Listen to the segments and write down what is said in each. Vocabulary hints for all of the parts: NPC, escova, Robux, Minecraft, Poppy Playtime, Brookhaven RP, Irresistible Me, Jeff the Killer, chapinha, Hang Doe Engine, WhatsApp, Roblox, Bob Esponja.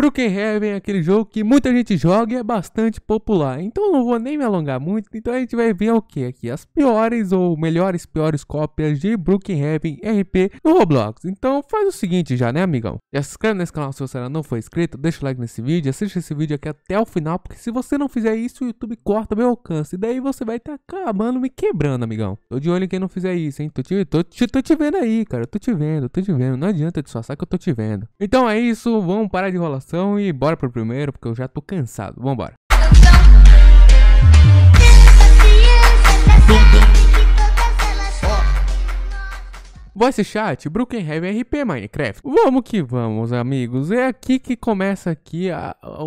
Brookhaven é aquele jogo que muita gente joga e é bastante popular, então eu não vou nem me alongar muito. Então a gente vai ver o que aqui? As piores ou melhores piores cópias de Brookhaven RP no Roblox. Então faz o seguinte já, né, amigão? Já se inscreve nesse canal se você ainda não for inscrito, deixa o like nesse vídeo, assiste esse vídeo aqui até o final, porque se você não fizer isso, o YouTube corta meu alcance, e daí você vai estar acabando me quebrando, amigão. Tô de olho em quem não fizer isso, hein? Tô te vendo aí, cara, tô te vendo, não adianta de só sacar que eu tô te vendo. Então é isso, vamos parar de enrolação e bora pro primeiro, porque eu já tô cansado. Vambora. Voice chat, Brookhaven RP Minecraft. Vamos que vamos, amigos. É aqui que começa aqui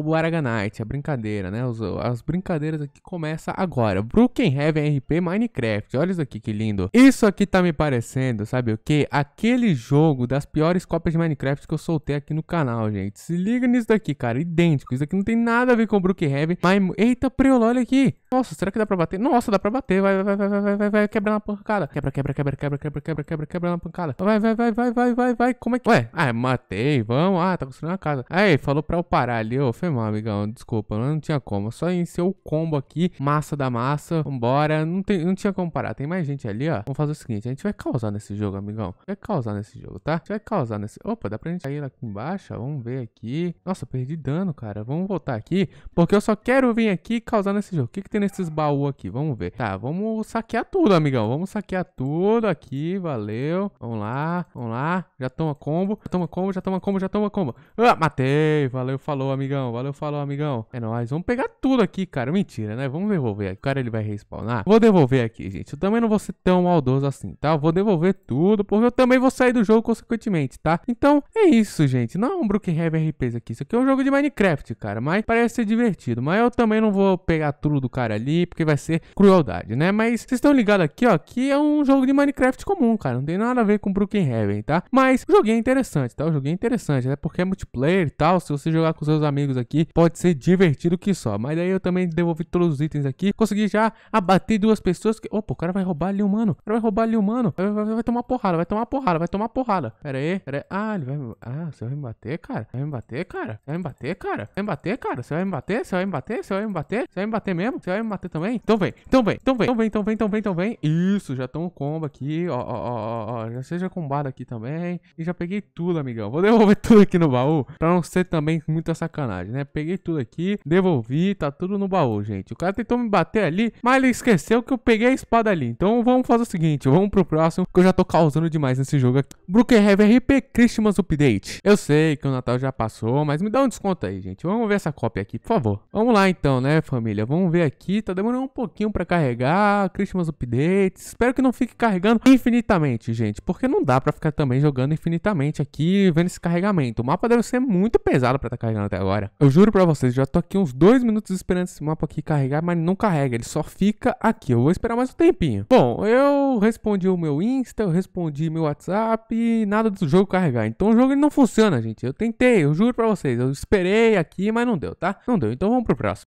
o Araganite, a brincadeira, né? As brincadeiras aqui começam agora. Brookhaven RP Minecraft. Olha isso aqui, que lindo. Isso aqui tá me parecendo, sabe o que? Aquele jogo das piores cópias de Minecraft que eu soltei aqui no canal, gente. Se liga nisso daqui, cara. Idêntico. Isso aqui não tem nada a ver com Brookhaven. Mas, eita, preolo, olha aqui. Nossa, será que dá pra bater? Nossa, dá pra bater. Vai quebrar na pancada. Quebra na pancada. Vai. Como é que... Ué, ah, matei, vamos. Ah, tá construindo uma casa. Aí, falou pra eu parar ali. Ô, foi mal, amigão. Desculpa, não tinha como. Só iniciou o combo aqui. Massa da massa. Vambora. Não tinha como parar. Tem mais gente ali, ó. Vamos fazer o seguinte. A gente vai causar nesse jogo, amigão. Vai causar nesse jogo, tá? A gente vai causar nesse... Opa, dá pra gente sair aqui embaixo? Vamos ver aqui. Nossa, perdi dano, cara. Vamos voltar aqui, porque eu só quero vir aqui e causar nesse jogo. O que que tem nesses baús aqui? Vamos ver. Tá, vamos saquear tudo, amigão. Vamos saquear tudo aqui. Valeu. Vamos lá. Já toma combo. Ah, matei. Valeu, falou, amigão. É nóis. Vamos pegar tudo aqui, cara. Mentira, né? Vamos devolver aqui. O cara, ele vai respawnar. Vou devolver aqui, gente. Eu também não vou ser tão maldoso assim, tá? Eu vou devolver tudo, porque eu também vou sair do jogo consequentemente, tá? Então, é isso, gente. Não é um Brookhaven RPs aqui. Isso aqui é um jogo de Minecraft, cara. Mas parece ser divertido. Mas eu também não vou pegar tudo do cara ali, porque vai ser crueldade, né? Mas vocês estão ligados aqui, ó, que é um jogo de Minecraft comum, cara. Não tem nada a ver com Brookhaven, tá? Mas o jogo é interessante, tá? O jogo é interessante, né? Porque é multiplayer e tal. Se você jogar com seus amigos aqui, pode ser divertido que só. Mas daí eu também devolvi todos os itens aqui. Consegui já abater duas pessoas que... Opa, o cara vai roubar ali o mano. Vai tomar porrada, vai tomar porrada. Pera aí. Ah, ele vai... Ah, você vai me bater, cara? Você vai me bater mesmo? Você vai me bater também? Então vem. Isso, já estão um combo aqui, ó. Já seja combado aqui também. E já peguei tudo, amigão. Vou devolver tudo aqui no baú, pra não ser também muita sacanagem, né? Peguei tudo aqui, devolvi, tá tudo no baú, gente. O cara tentou me bater ali, mas ele esqueceu que eu peguei a espada ali. Então vamos fazer o seguinte, vamos pro próximo, que eu já tô causando demais nesse jogo aqui. Brookhaven RP Christmas Update. Eu sei que o Natal já passou, mas me dá um desconto aí, gente. Vamos ver essa cópia aqui, por favor. Vamos lá então, né, família? Vamos ver aqui. Tá demorando um pouquinho pra carregar. Christmas Update. Espero que não fique carregando infinitamente, gente, porque não dá pra ficar também jogando infinitamente aqui, vendo esse carregamento. O mapa deve ser muito pesado pra tá carregando até agora. Eu juro pra vocês, já tô aqui uns 2 minutos esperando esse mapa aqui carregar, mas não carrega, ele só fica aqui. Eu vou esperar mais um tempinho. Bom, eu respondi o meu Insta, eu respondi meu WhatsApp e nada do jogo carregar. Então o jogo ele não funciona, gente. Eu tentei, eu juro pra vocês, eu esperei aqui, mas não deu, tá? Não deu, então vamos pro próximo.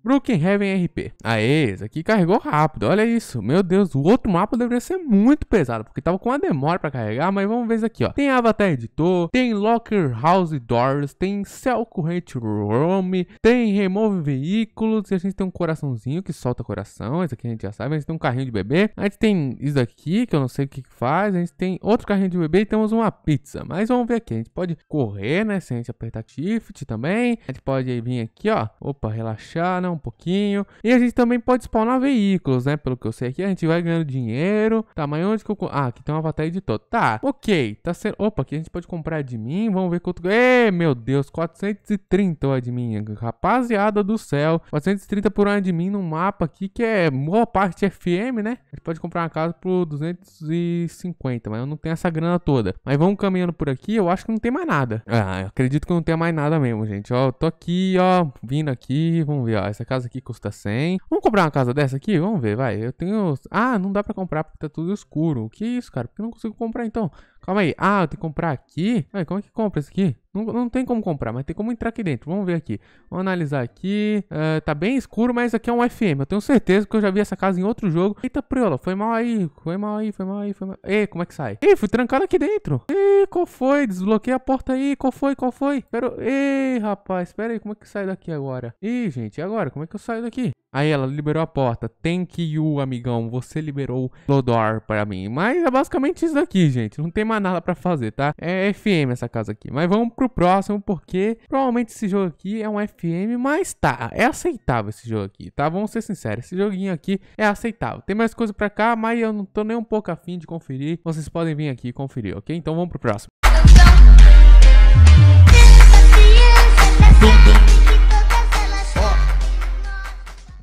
Brookhaven RP. Aê, esse aqui carregou rápido, olha isso. Meu Deus, o outro mapa deveria ser muito pesado, porque tava com uma demora pra carregar, mas vamos ver isso aqui, ó. Tem Avatar Editor, tem Locker House Doors, tem Cell Current Room, tem Remove Veículos, e a gente tem um coraçãozinho que solta coração, esse aqui a gente já sabe, a gente tem um carrinho de bebê, a gente tem isso aqui, que eu não sei o que que faz, a gente tem outro carrinho de bebê e temos uma pizza, mas vamos ver aqui, a gente pode correr, né, se a gente apertar Shift também, a gente pode vir aqui, ó, opa, relaxar, não, um pouquinho, e a gente também pode spawnar veículos, né, pelo que eu sei aqui, a gente vai ganhando dinheiro, tá, mas onde que eu... Ah, aqui tem um avatar editor, tá, ok, tá sendo... Opa, aqui a gente pode comprar admin, vamos ver quanto... Ê, meu Deus, 430 o admin, rapaziada do céu, 430 por um admin num mapa aqui, que é boa parte FM, né, a gente pode comprar uma casa por 250, mas eu não tenho essa grana toda, mas vamos caminhando por aqui, eu acho que não tem mais nada, ah, eu acredito que não tem mais nada mesmo, gente, ó, eu tô aqui, ó, vindo aqui, vamos ver, ó, essa casa aqui custa 100. Vamos comprar uma casa dessa aqui? Vamos ver, vai. Eu tenho... Ah, não dá pra comprar porque tá tudo escuro. O que é isso, cara? Por que eu não consigo comprar, então? Calma aí. Ah, eu tenho que comprar aqui? Ué, como é que compra isso aqui? Não tem como comprar, mas tem como entrar aqui dentro. Vamos ver aqui. Vamos analisar aqui. Tá bem escuro, mas aqui é um FM. Eu tenho certeza que eu já vi essa casa em outro jogo. Eita, priola. Foi mal aí. Foi mal aí. Foi mal aí. Foi mal. Ei, como é que sai? Ei, fui trancado aqui dentro. Ei, qual foi? Desbloqueei a porta aí. Qual foi? Qual foi? Pera... Ei, rapaz. Pera aí. Como é que sai daqui agora? Ih, gente. E agora? Como é que eu saio daqui? Aí ela liberou a porta. Thank you, amigão. Você liberou o door para mim. Mas é basicamente isso daqui, gente. Não tem mais nada pra fazer, tá? É FM essa casa aqui. Mas vamos pro próximo, porque provavelmente esse jogo aqui é um FM, mas tá, é aceitável esse jogo aqui, tá? Vamos ser sinceros, esse joguinho aqui é aceitável. Tem mais coisa pra cá, mas eu não tô nem um pouco afim de conferir. Vocês podem vir aqui conferir, ok? Então vamos pro próximo.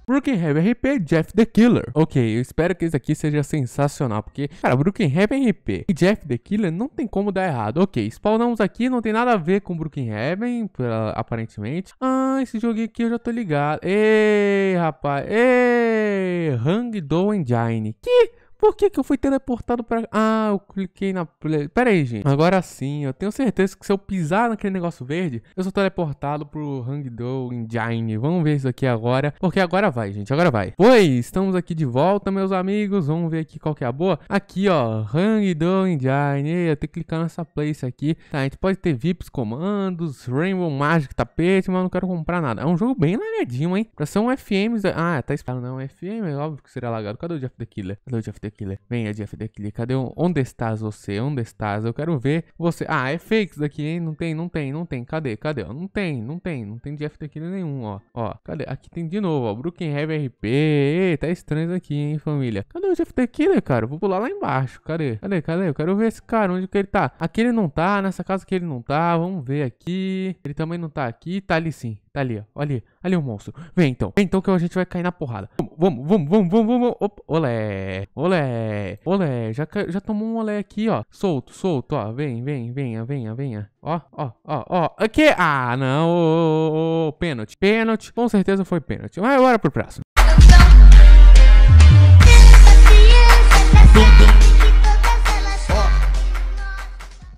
Brookhaven RP, Jeff the Killer. Ok, eu espero que esse aqui seja sensacional, porque, cara, Brookhaven RP e Jeff the Killer não tem como dar errado. Ok, spawnamos aqui, não tem nada a ver com Brookhaven, aparentemente. Ah, esse joguinho aqui eu já tô ligado. Ei, rapaz, ei, Hang Doe Engine. Que... Por que que eu fui teleportado pra... Ah, eu cliquei na... Pera aí, gente. Agora sim, eu tenho certeza que se eu pisar naquele negócio verde, eu sou teleportado pro Hang Doe Engine. Vamos ver isso aqui agora, porque agora vai, gente. Agora vai. Pois, estamos aqui de volta, meus amigos. Vamos ver aqui qual que é a boa. Aqui, ó. Hang Doe Engine. Eu tenho que clicar nessa place aqui. Tá, a gente pode ter VIPs, comandos, Rainbow Magic, tapete, mas eu não quero comprar nada. É um jogo bem lagadinho, hein? Pra ser um FM... Ah, tá esperando. Não, um FM é óbvio que seria lagado. Cadê o Jeff the Killer? Cadê o Jeff the Killer? Venha, Jeff the Killer. Cadê? Onde estás você? Onde estás? Eu quero ver você. Ah, é fake isso daqui, hein? Não tem, não tem, não tem. Cadê? Cadê? Não tem, não tem. Não tem Jeff the Killer nenhum, ó. Ó, cadê? Aqui tem de novo, ó. Brookhaven RP. Ei, tá estranho isso aqui, hein, família? Cadê o Jeff the Killer, cara? Eu vou pular lá embaixo. Cadê? Cadê? Cadê? Eu quero ver esse cara. Onde que ele tá? Aqui ele não tá. Nessa casa que ele não tá. Vamos ver aqui. Ele também não tá aqui. Tá ali sim. Tá ali, ó. Olha ali. Ali o monstro. Vem, então. Vem, então, que a gente vai cair na porrada. Vamos, vamos, vamos, vamos, vamos. Opa, olé. Olé. Olé. Já tomou um olé aqui, ó. Solto, solto, ó. Vem, vem, venha, venha, venha. Ó, ó, ó, ó. Aqui. Ah, não. Oh, oh, oh. Pênalti. Pênalti. Com certeza foi pênalti. Mas agora pro próximo.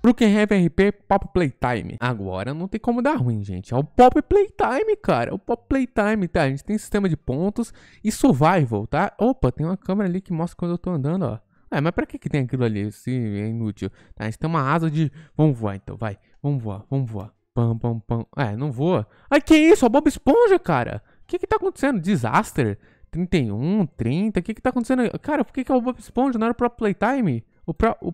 Brookhaven RP, Poppy Playtime. Agora não tem como dar ruim, gente. É o Poppy Playtime, cara. É o Poppy Playtime, tá? A gente tem sistema de pontos e survival, tá? Opa, tem uma câmera ali que mostra quando eu tô andando, ó. É, mas pra que que tem aquilo ali? Se é inútil. Tá, a gente tem uma asa de... Vamos voar, então, vai. Vamos voar, vamos voar. Pam, pam, pam. É, não voa. Ai, que isso? É o Bob Esponja, cara. O que que tá acontecendo? Disaster? 31, 30. O que que tá acontecendo? Cara, por que que é o Bob Esponja? Não era o Poppy Playtime? O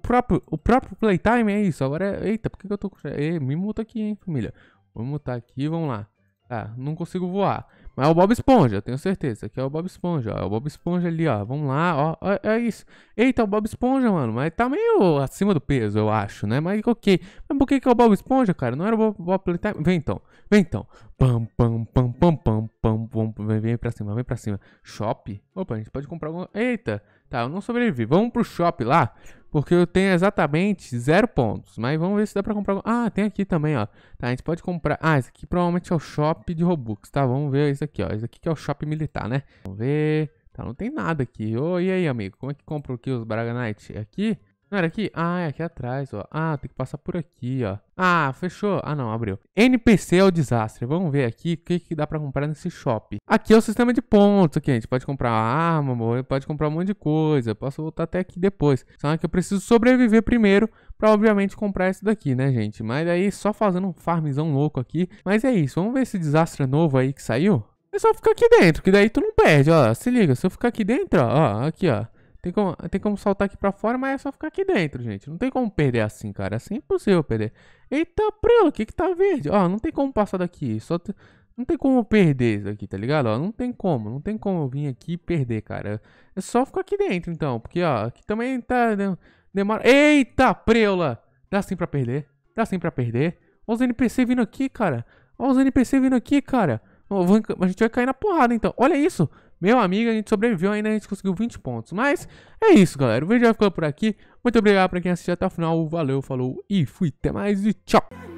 próprio Playtime é isso. Agora é... Eita, por que que eu tô... Ei, me muta aqui, hein, família. Vou mutar aqui, vamos lá. Tá, não consigo voar. Mas é o Bob Esponja, eu tenho certeza. Aqui é o Bob Esponja, ó. É o Bob Esponja ali, ó. Vamos lá, ó. É isso. Eita, o Bob Esponja, mano. Mas tá meio acima do peso, eu acho, né? Mas ok. Mas por que que é o Bob Esponja, cara? Não era o Bob Playtime? Vem, então. Vem, então. Pam, pam, pam, pam, pam, pam, pam. Vem pra cima, vem pra cima. Shop? Opa, a gente pode comprar alguma... Eita. Tá, eu não sobrevivi. Vamos pro shop lá. Porque eu tenho exatamente 0 pontos. Mas vamos ver se dá pra comprar... Ah, tem aqui também, ó. Tá, a gente pode comprar... Ah, esse aqui provavelmente é o shop de Robux, tá? Vamos ver isso aqui, ó. Esse aqui que é o shop militar, né? Vamos ver... Tá, não tem nada aqui. Ô, e aí, amigo? Como é que compra aqui os Braganite? É aqui? Não era aqui? Ah, é aqui atrás, ó. Ah, tem que passar por aqui, ó. Ah, fechou. Ah, não, abriu. NPC é o desastre. Vamos ver aqui o que que dá pra comprar nesse shop. Aqui é o sistema de pontos. Aqui a gente pode comprar arma, amor. Pode comprar um monte de coisa. Eu posso voltar até aqui depois. Só que eu preciso sobreviver primeiro pra, obviamente, comprar esse daqui, né, gente? Mas aí só fazendo um farmzão louco aqui. Mas é isso. Vamos ver esse desastre novo aí que saiu. É só ficar aqui dentro, que daí tu não perde, ó. Se liga, se eu ficar aqui dentro, ó, aqui, ó. Tem como saltar aqui pra fora, mas é só ficar aqui dentro, gente. Não tem como perder assim, cara. Assim é impossível perder. Eita, prelo, o que que tá verde? Ó, não tem como passar daqui. Não tem como eu perder isso aqui, tá ligado? Ó, não tem como eu vir aqui e perder, cara. É só ficar aqui dentro, então. Porque, ó, aqui também tá... Demora... Eita, preula! Dá sim pra perder. Dá sim pra perder. Olha os NPC vindo aqui, cara. Olha os NPC vindo aqui, cara. A gente vai cair na porrada, então. Olha isso! Meu amigo, a gente sobreviveu ainda, a gente conseguiu 20 pontos. Mas é isso, galera. O vídeo vai ficando por aqui. Muito obrigado pra quem assistiu até o final. Valeu, falou e fui. Até mais e tchau.